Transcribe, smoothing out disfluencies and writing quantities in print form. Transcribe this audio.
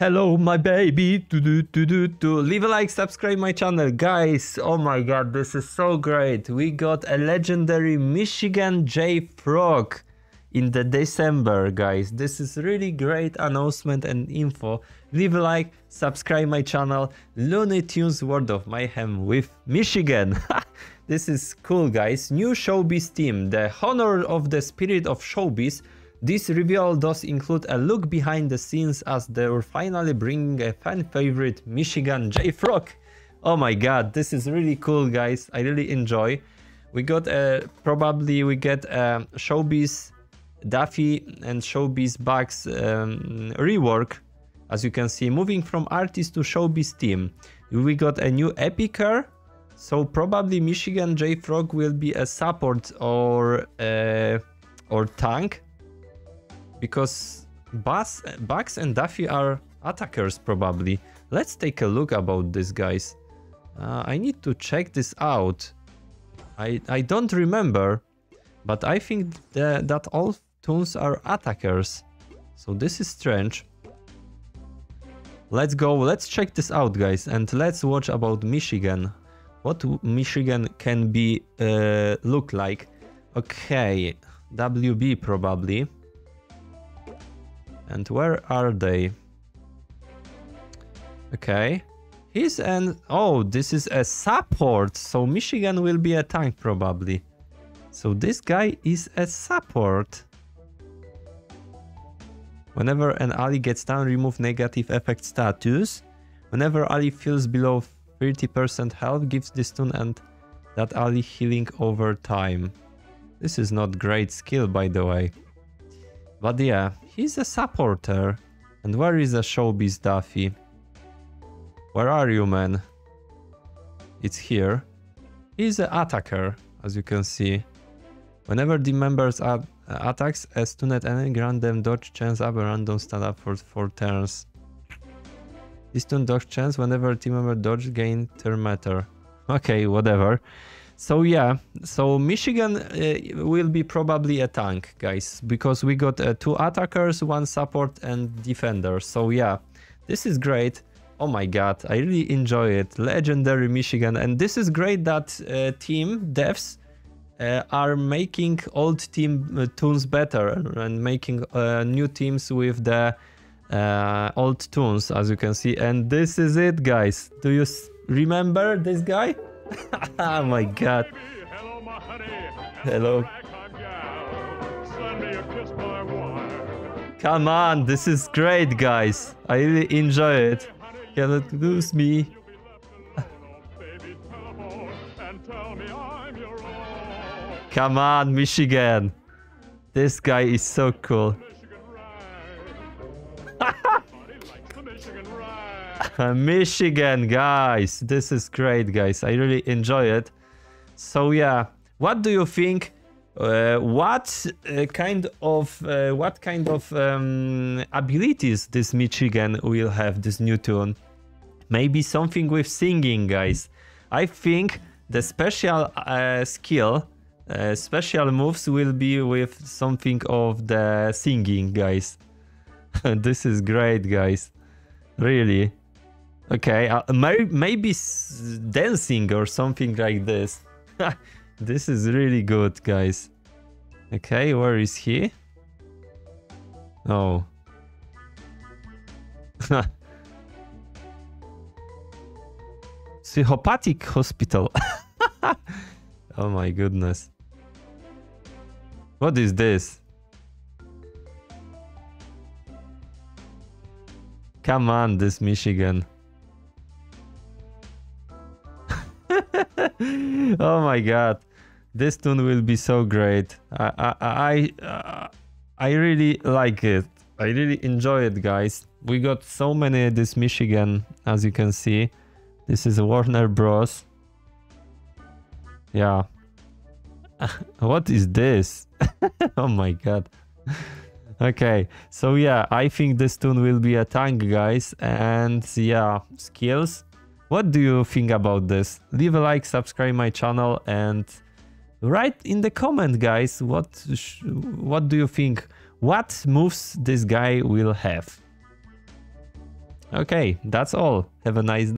Hello my baby. Leave a like, subscribe my channel, guys. Oh my god, this is so great. We got a legendary Michigan J Frog in the December, guys. This is really great announcement and info. Leave a like, subscribe my channel, Looney Tunes World of Mayhem with Michigan. This is cool, guys. New Showbiz team, the honor of the spirit of Showbiz. This reveal does include a look behind the scenes as they were finally bringing a fan favorite Michigan J Frog. Oh my god, this is really cool, guys. I really enjoy. We got probably we get Showbiz Daffy and Showbiz Bugs rework. As you can see, moving from artist to Showbiz team. We got a new epicer. So probably Michigan J Frog will be a support or tank, because Bugs and Daffy are attackers probably. Let's take a look about this, guys. I need to check this out. I don't remember, but I think that all toons are attackers. So this is strange. Let's go. Let's check this out, guys, and let's watch about Michigan. What Michigan can be look like. Okay, WB probably. And where are they? Okay, he's an... oh, this is a support. So Michigan will be a tank probably. So this guy is a support. Whenever an ally gets down, remove negative effect status. Whenever ally feels below 30% health, gives this toon and that ally healing over time. This is not great skill, by the way. But yeah, he's a supporter. And where is a Showbiz Daffy? Where are you, man? It's here. He's an attacker, as you can see. Whenever the members attacks a stunned enemy, grant them dodge chance up a random stand up for 4 turns. This turn dodge chance whenever team member dodge gain turn meter. Okay, whatever. So yeah, so Michigan will be probably a tank, guys, because we got 2 attackers, 1 support and defender. So yeah, this is great. Oh my god, I really enjoy it. Legendary Michigan. And this is great that team devs are making old team toons better and making new teams with the old tunes, as you can see. And this is it, guys. Do you remember this guy? Oh my god. Hello, my hello. Come on, this is great, guys. I really enjoy it. Cannot lose me. Come on, Michigan. This guy is so cool. Michigan, guys, this is great, guys. I really enjoy it. So yeah, what do you think? What kind of abilities this Michigan will have, this new tune? Maybe something with singing, guys. I think the special special moves will be with something of the singing, guys. This is great, guys. Really. Okay, maybe dancing or something like this. This is really good, guys. Okay, where is he? Oh. Psychopathic hospital. Oh my goodness. What is this? Come on, this Michigan. Oh my god, this tune will be so great. I really like it. I really enjoy it, guys. We got so many of this Michigan, as you can see. This is Warner Bros. Yeah. What is this? Oh my god. Okay, so yeah, I think this tune will be a tank, guys. And yeah, skills. What do you think about this? Leave a like, subscribe my channel, and write in the comment, guys, what do you think? What moves this guy will have? Okay, that's all. Have a nice day.